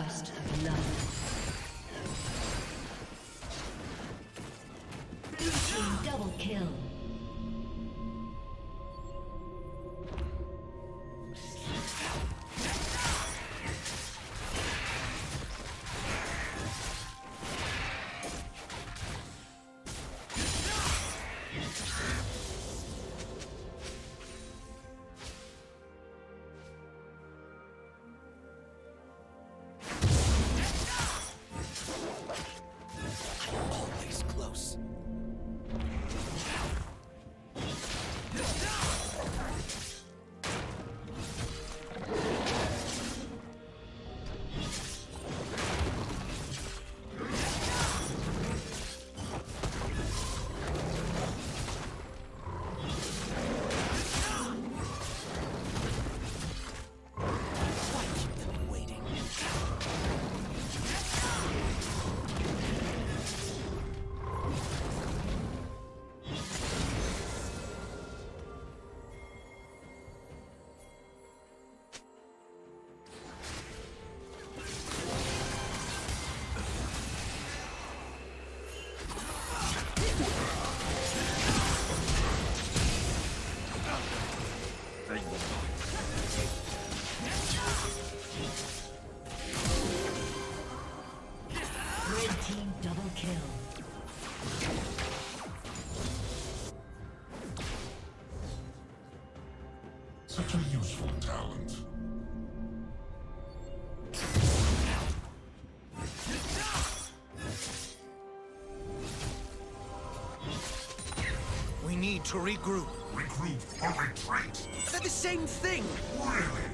First love. Blue team double kill. Such a useful talent. We need to regroup. Regroup or retreat? They're the same thing! Really?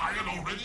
tired already?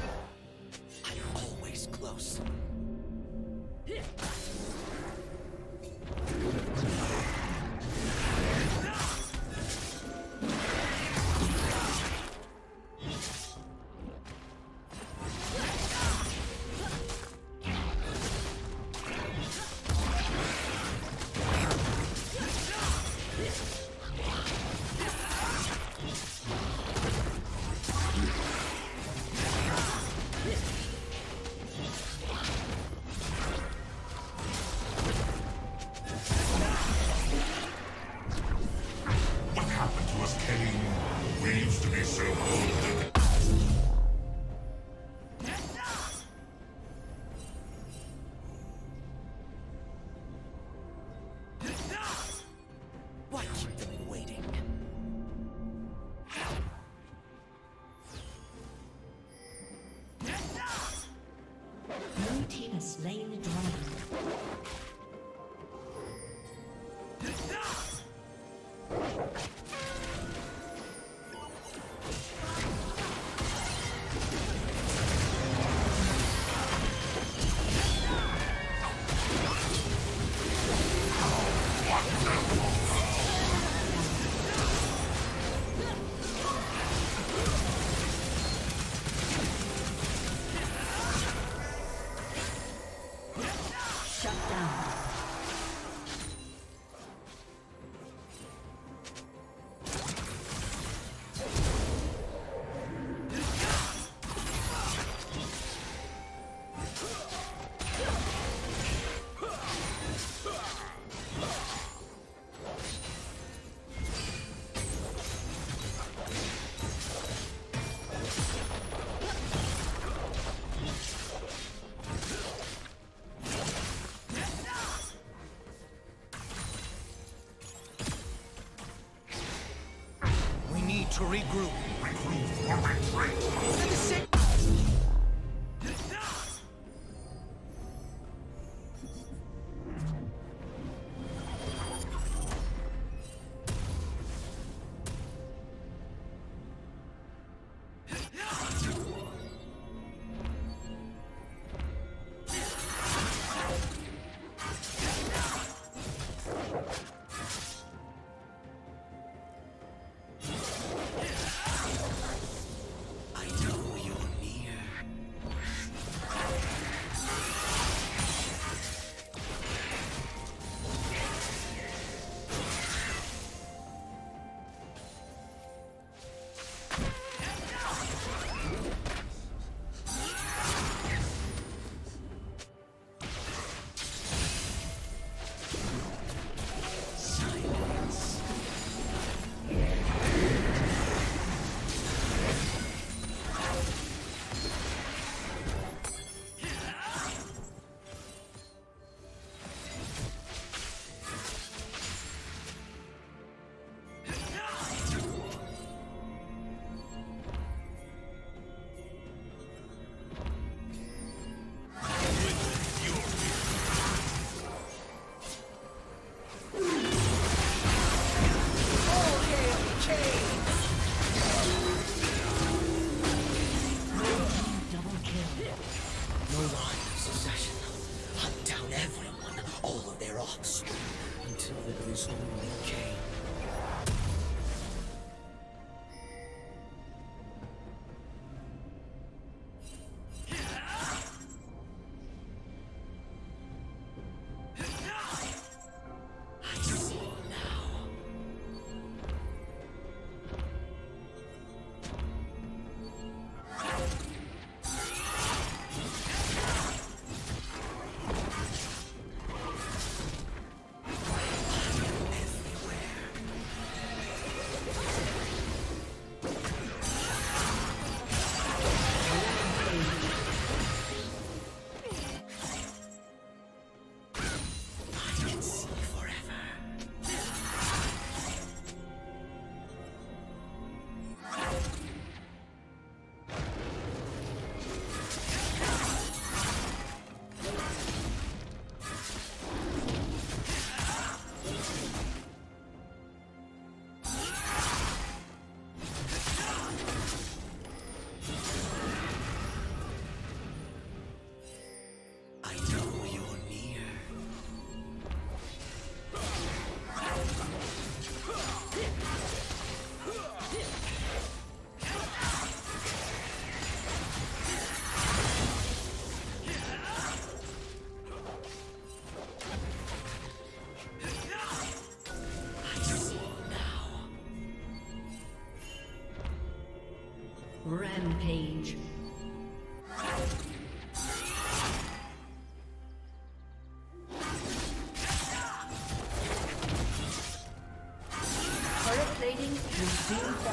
I'm always close. Regroup. Regroup or retreat. Rampage.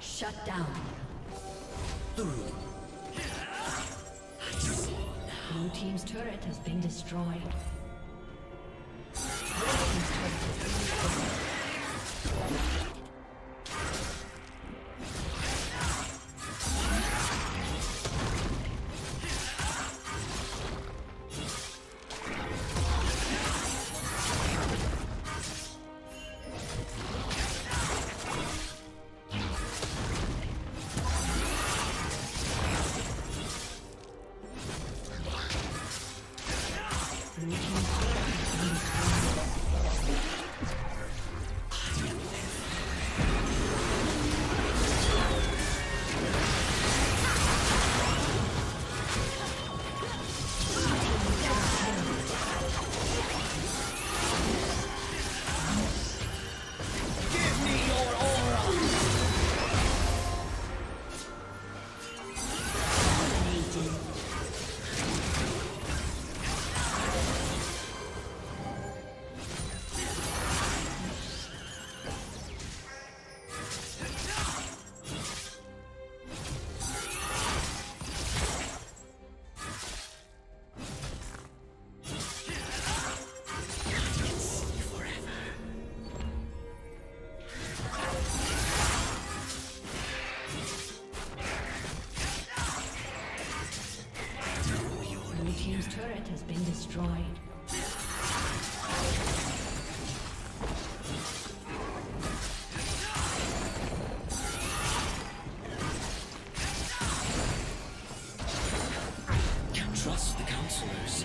Shut down. Blue team's turret has been destroyed. Destroyed. Trust the counselors.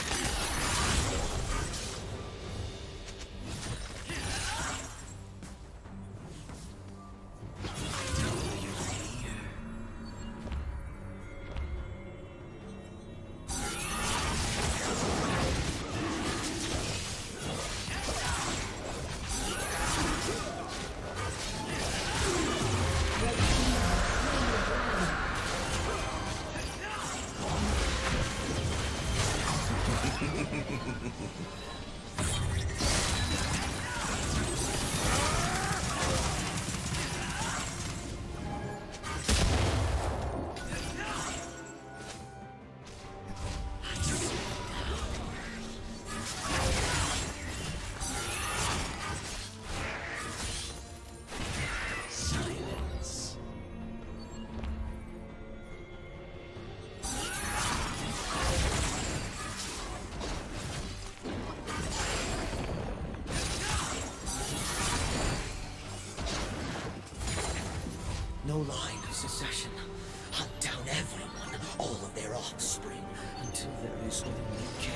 No line of succession. Hunt down everyone, all of their offspring, until there is only Cain.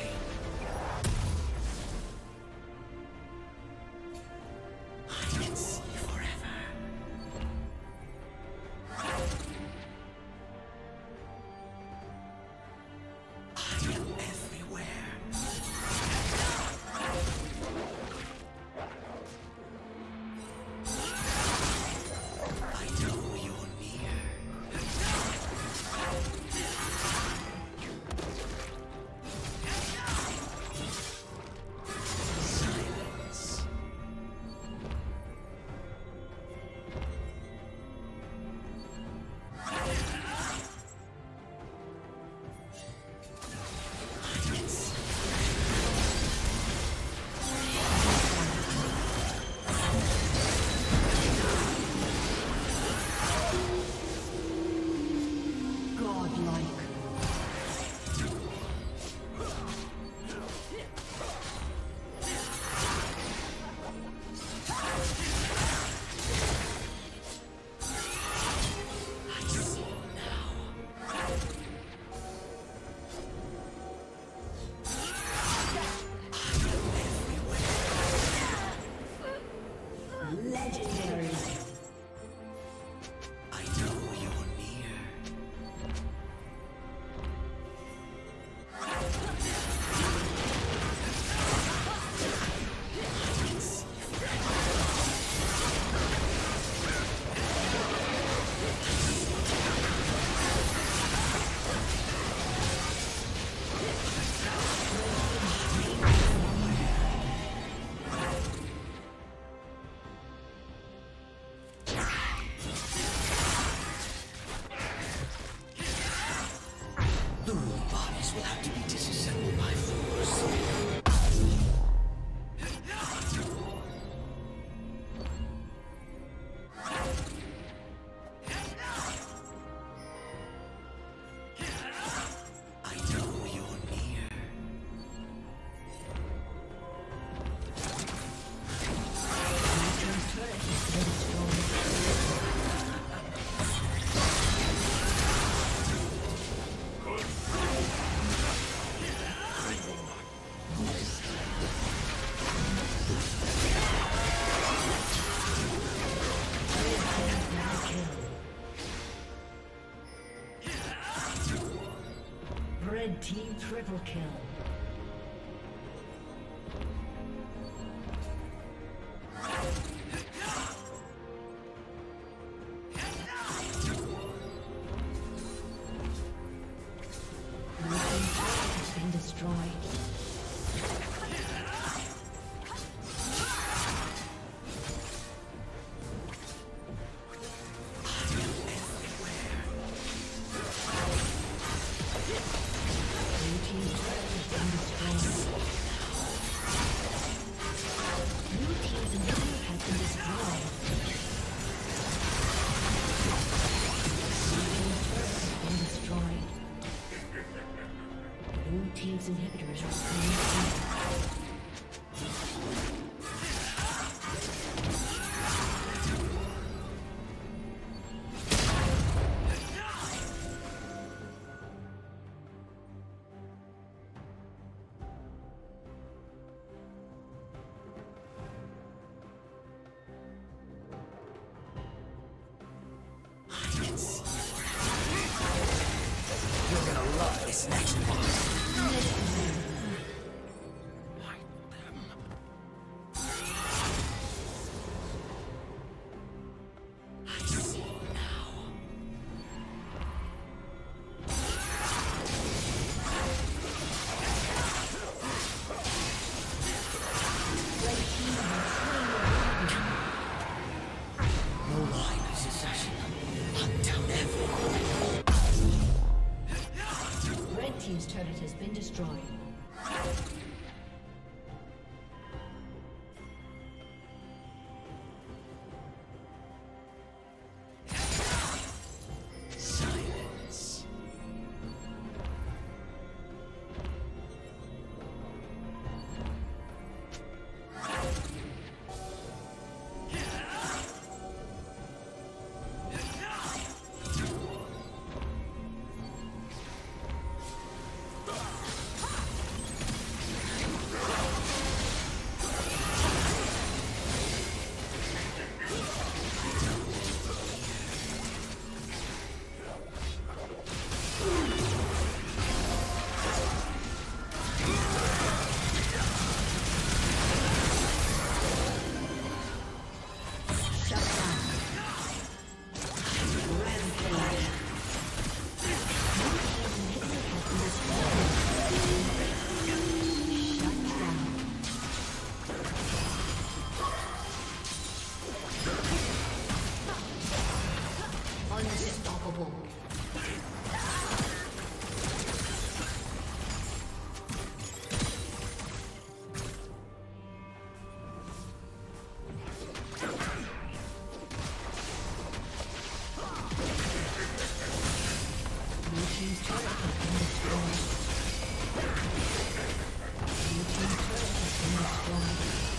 Team triple kill. Inhibitors are You're gonna love this next one. Blue team's turret has been destroyed.